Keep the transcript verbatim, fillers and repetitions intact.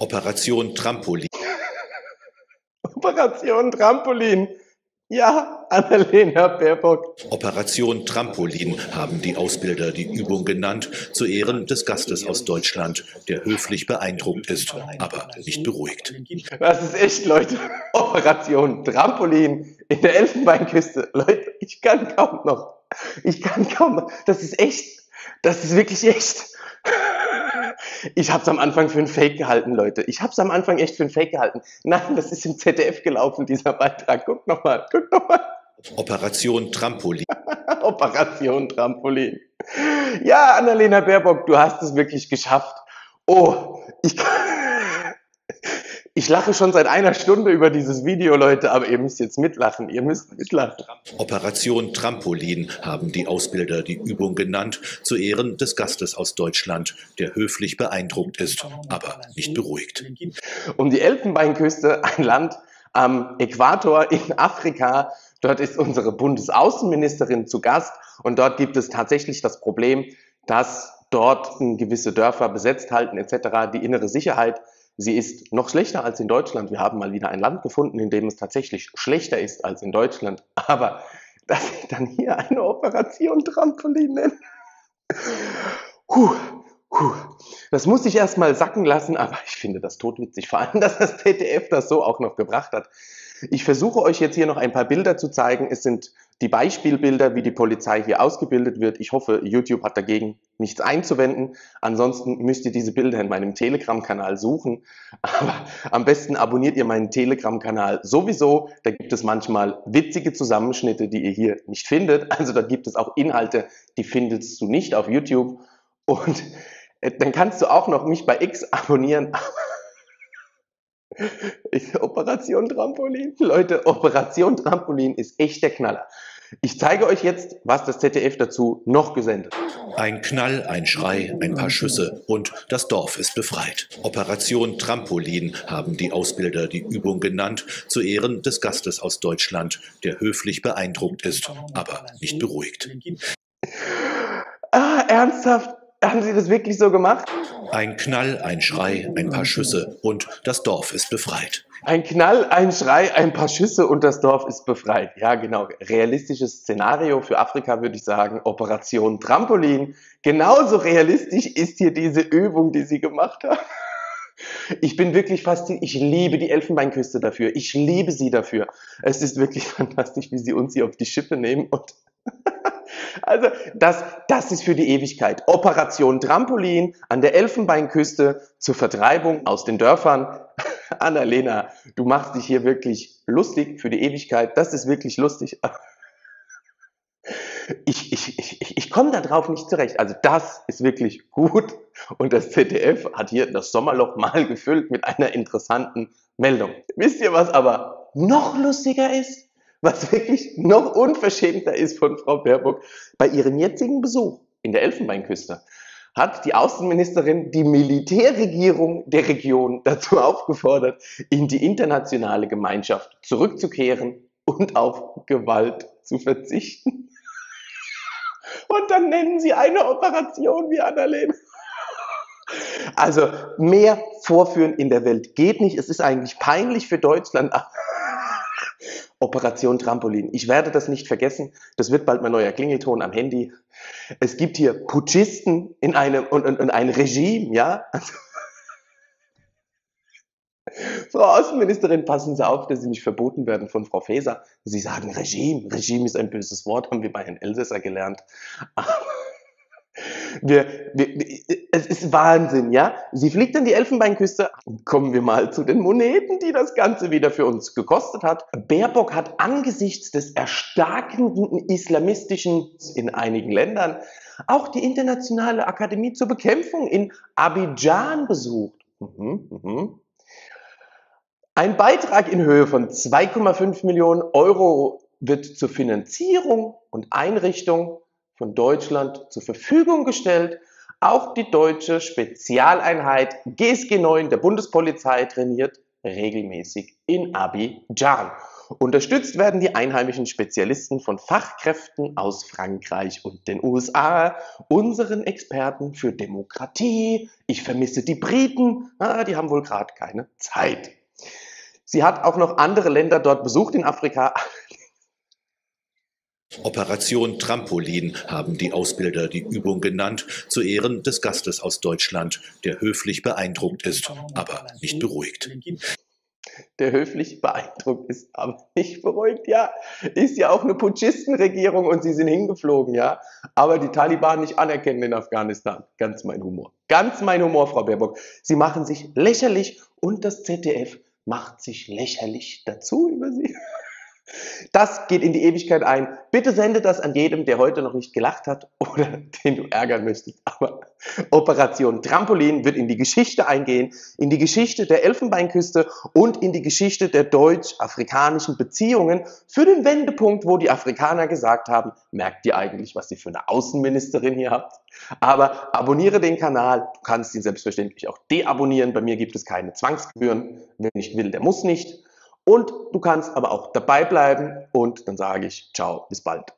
Operation Trampolin. Operation Trampolin. Ja, Annalena Baerbock. Operation Trampolin haben die Ausbilder die Übung genannt, zu Ehren des Gastes aus Deutschland, der höflich beeindruckt ist, aber nicht beruhigt. Das ist echt, Leute. Operation Trampolin in der Elfenbeinküste. Leute, ich kann kaum noch. Ich kann kaum noch. Das ist echt. Das ist wirklich echt. Ich habe es am Anfang für einen Fake gehalten, Leute. Ich habe es am Anfang echt für einen Fake gehalten. Nein, das ist im Z D F gelaufen, dieser Beitrag. Guckt nochmal, guckt nochmal. Operation Trampolin. Operation Trampolin. Ja, Annalena Baerbock, du hast es wirklich geschafft. Oh, ich, ich lache schon seit einer Stunde über dieses Video, Leute, aber ihr müsst jetzt mitlachen. Ihr müsst mitlachen. Operation Trampolin haben die Ausbilder die Übung genannt, zu Ehren des Gastes aus Deutschland, der höflich beeindruckt ist, aber nicht beruhigt. Um die Elfenbeinküste, ein Land am Äquator in Afrika, dort ist unsere Bundesaußenministerin zu Gast und dort gibt es tatsächlich das Problem, dass dort gewisse Dörfer besetzt halten et cetera, die innere Sicherheit. Sie ist noch schlechter als in Deutschland. Wir haben mal wieder ein Land gefunden, in dem es tatsächlich schlechter ist als in Deutschland. Aber dass sie dann hier eine Operation Trampolin nennen. Puh, puh. Das muss ich erst mal sacken lassen, aber ich finde das todwitzig. Vor allem, dass das Z D F das so auch noch gebracht hat. Ich versuche euch jetzt hier noch ein paar Bilder zu zeigen. Es sind die Beispielbilder, wie die Polizei hier ausgebildet wird. Ich hoffe, YouTube hat dagegen nichts einzuwenden. Ansonsten müsst ihr diese Bilder in meinem Telegram-Kanal suchen. Aber am besten abonniert ihr meinen Telegram-Kanal sowieso. Da gibt es manchmal witzige Zusammenschnitte, die ihr hier nicht findet. Also da gibt es auch Inhalte, die findest du nicht auf YouTube. Und dann kannst du auch noch mich bei X abonnieren. Operation Trampolin. Leute, Operation Trampolin ist echt der Knaller. Ich zeige euch jetzt, was das Z D F dazu noch gesendet hat. Ein Knall, ein Schrei, ein paar Schüsse und das Dorf ist befreit. Operation Trampolin haben die Ausbilder die Übung genannt, zu Ehren des Gastes aus Deutschland, der höflich beeindruckt ist, aber nicht beruhigt. Ah, ernsthaft? Haben Sie das wirklich so gemacht? Ein Knall, ein Schrei, ein paar Schüsse und das Dorf ist befreit. Ein Knall, ein Schrei, ein paar Schüsse und das Dorf ist befreit. Ja, genau. Realistisches Szenario für Afrika, würde ich sagen. Operation Trampolin. Genauso realistisch ist hier diese Übung, die Sie gemacht haben. Ich bin wirklich fasziniert. Ich liebe die Elfenbeinküste dafür. Ich liebe sie dafür. Es ist wirklich fantastisch, wie Sie uns hier auf die Schippe nehmen und... Also das, das ist für die Ewigkeit. Operation Trampolin an der Elfenbeinküste zur Vertreibung aus den Dörfern. Annalena, du machst dich hier wirklich lustig für die Ewigkeit. Das ist wirklich lustig. Ich, ich, ich, ich komme da drauf nicht zurecht. Also das ist wirklich gut. Und das Z D F hat hier das Sommerloch mal gefüllt mit einer interessanten Meldung. Wisst ihr, was aber noch lustiger ist? Was wirklich noch unverschämter ist von Frau Baerbock, bei ihrem jetzigen Besuch in der Elfenbeinküste hat die Außenministerin die Militärregierung der Region dazu aufgefordert, in die internationale Gemeinschaft zurückzukehren und auf Gewalt zu verzichten. Und dann nennen sie eine Operation wie Annalena. Also mehr Vorführen in der Welt geht nicht. Es ist eigentlich peinlich für Deutschland. Operation Trampolin. Ich werde das nicht vergessen. Das wird bald mein neuer Klingelton am Handy. Es gibt hier Putschisten in einem, und, und, und ein Regime, ja. Also, Frau Außenministerin, passen Sie auf, dass Sie nicht verboten werden von Frau Faeser. Sie sagen Regime. Regime ist ein böses Wort, haben wir bei Herrn Elsässer gelernt. Aber wir, wir, es ist Wahnsinn, ja. Sie fliegt an die Elfenbeinküste. Kommen wir mal zu den Moneten, die das Ganze wieder für uns gekostet hat. Baerbock hat angesichts des erstarkenden Islamistischen in einigen Ländern auch die Internationale Akademie zur Bekämpfung in Abidjan besucht. Mhm, mhm. Ein Beitrag in Höhe von zwei Komma fünf Millionen Euro wird zur Finanzierung und Einrichtung von Deutschland zur Verfügung gestellt. Auch die deutsche Spezialeinheit G S G neun der Bundespolizei trainiert regelmäßig in Abidjan. Unterstützt werden die einheimischen Spezialisten von Fachkräften aus Frankreich und den U S A, unseren Experten für Demokratie. Ich vermisse die Briten, ah, die haben wohl gerade keine Zeit. Sie hat auch noch andere Länder dort besucht in Afrika. Operation Trampolin haben die Ausbilder die Übung genannt, zu Ehren des Gastes aus Deutschland, der höflich beeindruckt ist, aber nicht beruhigt. Der höflich beeindruckt ist, aber nicht beruhigt, ja. Ist ja auch eine Putschistenregierung und sie sind hingeflogen, ja. Aber die Taliban nicht anerkennen in Afghanistan. Ganz mein Humor. Ganz mein Humor, Frau Baerbock. Sie machen sich lächerlich und das Z D F macht sich lächerlich dazu über sie. Das geht in die Ewigkeit ein. Bitte sende das an jedem, der heute noch nicht gelacht hat oder den du ärgern möchtest. Aber Operation Trampolin wird in die Geschichte eingehen, in die Geschichte der Elfenbeinküste und in die Geschichte der deutsch-afrikanischen Beziehungen für den Wendepunkt, wo die Afrikaner gesagt haben, merkt ihr eigentlich, was ihr für eine Außenministerin hier habt? Aber abonniere den Kanal, du kannst ihn selbstverständlich auch deabonnieren. Bei mir gibt es keine Zwangsgebühren. Wer nicht will, der muss nicht. Und du kannst aber auch dabei bleiben und dann sage ich ciao, bis bald.